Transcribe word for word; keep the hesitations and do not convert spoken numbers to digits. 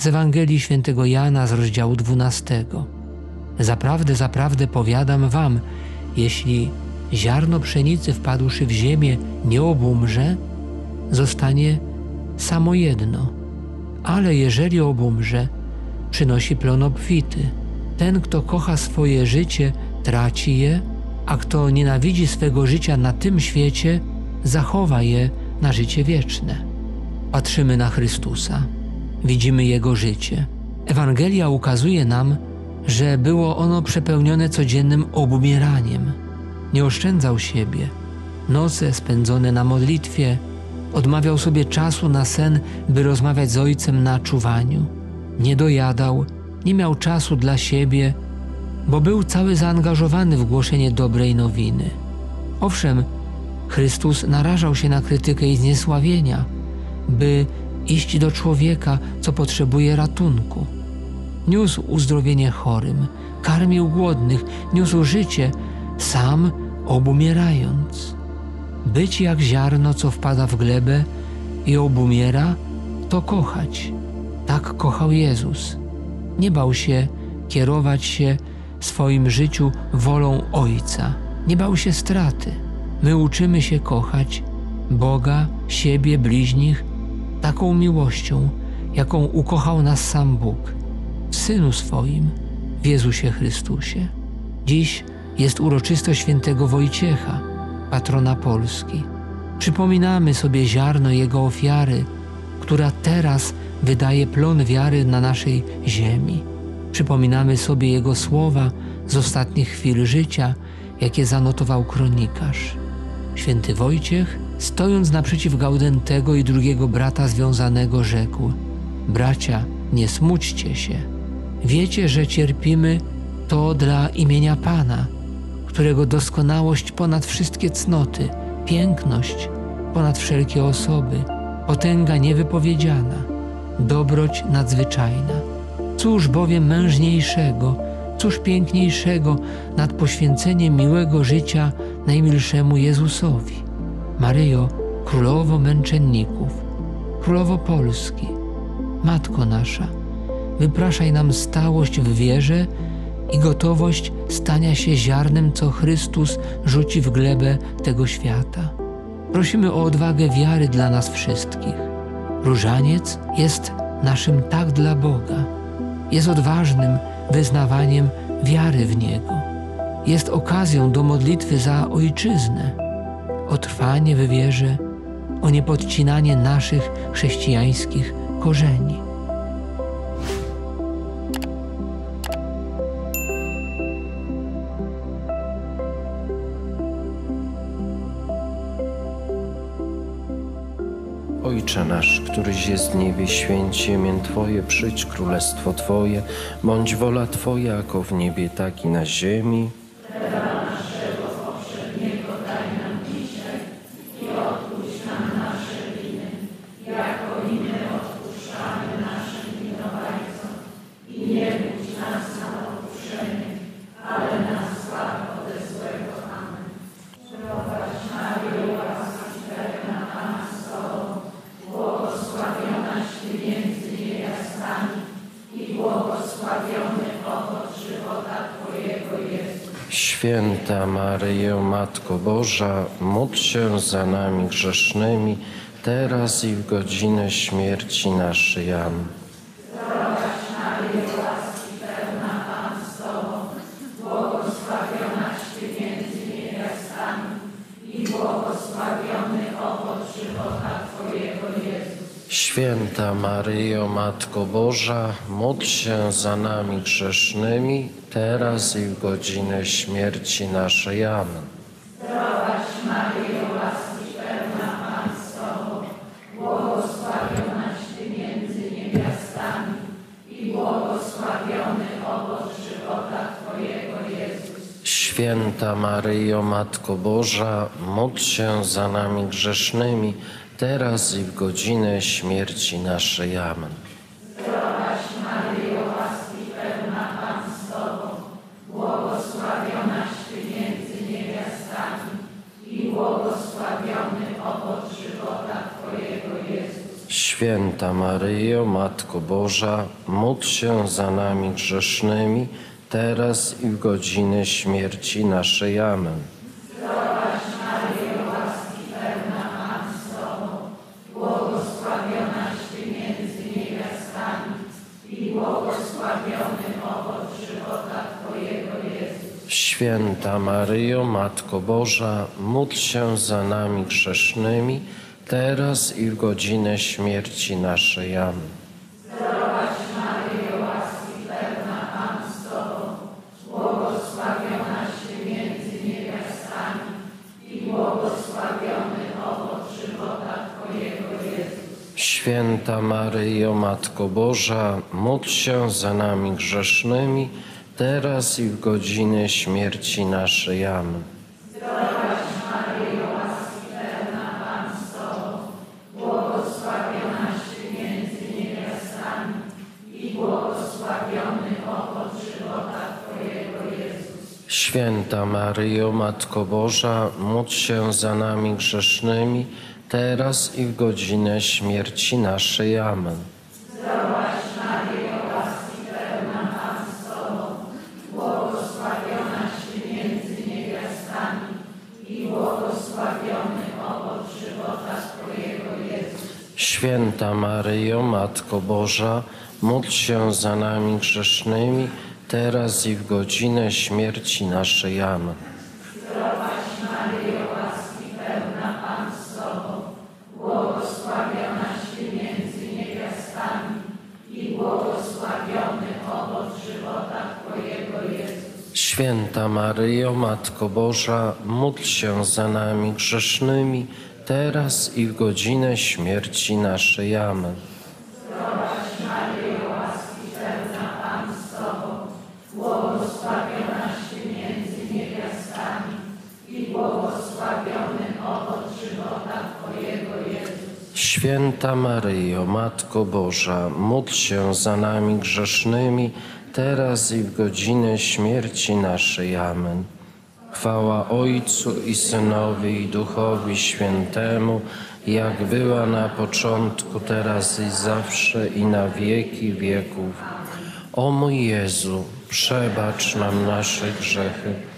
z Ewangelii Świętego Jana z rozdziału dwunastego. Zaprawdę, zaprawdę powiadam wam, jeśli ziarno pszenicy wpadłszy w ziemię nie obumrze, zostanie samo jedno, ale jeżeli obumrze, przynosi plon obfity. Ten, kto kocha swoje życie, traci je, a kto nienawidzi swego życia na tym świecie, zachowa je na życie wieczne. Patrzymy na Chrystusa, widzimy Jego życie. Ewangelia ukazuje nam, że było ono przepełnione codziennym obumieraniem. Nie oszczędzał siebie. Noce spędzone na modlitwie, odmawiał sobie czasu na sen, by rozmawiać z Ojcem na czuwaniu. Nie dojadał, nie miał czasu dla siebie, bo był cały zaangażowany w głoszenie dobrej nowiny. Owszem, Chrystus narażał się na krytykę i zniesławienia, by iść do człowieka, co potrzebuje ratunku. Niósł uzdrowienie chorym, karmił głodnych, niósł życie, sam obumierając. Być jak ziarno, co wpada w glebę i obumiera, to kochać. Tak kochał Jezus. Nie bał się kierować się w swoim życiu wolą Ojca. Nie bał się straty. My uczymy się kochać Boga, siebie, bliźnich taką miłością, jaką ukochał nas sam Bóg w Synu swoim, w Jezusie Chrystusie. Dziś jest uroczystość świętego Wojciecha, patrona Polski. Przypominamy sobie ziarno jego ofiary, która teraz wydaje plon wiary na naszej ziemi. Przypominamy sobie jego słowa z ostatnich chwil życia, jakie zanotował kronikarz. Święty Wojciech, stojąc naprzeciw Gaudentego i drugiego brata związanego, rzekł: bracia, nie smućcie się. Wiecie, że cierpimy to dla imienia Pana, którego doskonałość ponad wszystkie cnoty, piękność ponad wszelkie osoby, potęga niewypowiedziana, dobroć nadzwyczajna. Cóż bowiem mężniejszego, cóż piękniejszego nad poświęceniem miłego życia najmilszemu Jezusowi. Maryjo, Królowo Męczenników, Królowo Polski, Matko nasza, wypraszaj nam stałość w wierze i gotowość stania się ziarnem, co Chrystus rzuci w glebę tego świata. Prosimy o odwagę wiary dla nas wszystkich. Różaniec jest naszym tak dla Boga. Jest odważnym wyznawaniem wiary w Niego. Jest okazją do modlitwy za Ojczyznę, o trwanie w wierze, o niepodcinanie naszych chrześcijańskich korzeni. Ojcze nasz, któryś jest w niebie, święć się imię Twoje, przyjdź królestwo Twoje, bądź wola Twoja, jako w niebie, tak i na ziemi. Chleba naszego powszedniego daj nam dzisiaj i odpuść nam nasze winy, jako i my odpuszczamy naszym winowajcom. I nie bądź nas na pokuszenie, ale nas zbaw ode złego. Amen. Zdrowaś Maryjo, łaski pełna Pana z Tobą, błogosławionaś Ty między niewiastami i błogosławiony owoc żywota Twojego Jezus. Święta Maryjo, Matko Boża, módl się za nami grzesznymi, teraz i w godzinę śmierci naszej. Amen. Zdrowaś Maryjo, łaski pełna Pan z Tobą, błogosławionaś Ty między niewiastami i błogosławiony owoc żywota Twojego Jezus. Święta Maryjo, Matko Boża, módl się za nami grzesznymi, teraz i w godzinę śmierci naszej. Amen. Zdrowaś Maryjo, łaski pełna Pan z Tobą, błogosławionaś Ty między niewiastami i błogosławiony owoc żywota Twojego Jezus. Święta Maryjo, Matko Boża, módl się za nami grzesznymi, teraz i w godzinę śmierci naszej. Amen. Zdrowaś Maryjo, łaski pełna Pan z Tobą, błogosławionaś Ty między niewiastami i błogosławiony owoc żywota Twojego Jezus. Święta Maryjo, Matko Boża, módl się za nami grzesznymi, teraz i w godzinę śmierci naszej. Amen. Zdrowaś Maryjo, łaski pełna, Pan z Tobą, błogosławionaś Ty między niewiastami i błogosławiony owoc żywota Twojego, Jezus. Święta Maryjo, Matko Boża, módl się za nami grzesznymi, teraz i w godzinę śmierci naszej. Amen. Zdrowaś Maryjo, łaski pełna, Pan z Tobą, błogosławionaś Ty między niewiastami i błogosławiony owoc żywota Twojego, Jezus. Święta Maryjo, Matko Boża, módl się za nami grzesznymi, teraz i w godzinę śmierci naszej. Amen. Święta Maryjo, Matko Boża, módl się za nami grzesznymi, teraz i w godzinę śmierci naszej. Amen. Zdrowaś Maryjo, łaski pełna, Pan z Tobą, błogosławionaś Ty między niewiastami i błogosławiony owoc żywota Twojego, Jezus. Święta Maryjo, Matko Boża, módl się za nami grzesznymi, teraz i w godzinę śmierci naszej. Amen. Zdrowaś Maryjo, łaski pełna, Pan z Tobą, błogosławionaś Ty między niewiastami i błogosławiony owoc żywota Twojego, Jezus. Święta Maryjo, Matko Boża, módl się za nami grzesznymi, teraz i w godzinę śmierci naszej. Amen. Święta Maryjo, Matko Boża, módl się za nami grzesznymi, teraz i w godzinę śmierci naszej. Amen. Chwała Ojcu i Synowi, i Duchowi Świętemu, jak była na początku, teraz i zawsze, i na wieki wieków. O mój Jezu, przebacz nam nasze grzechy,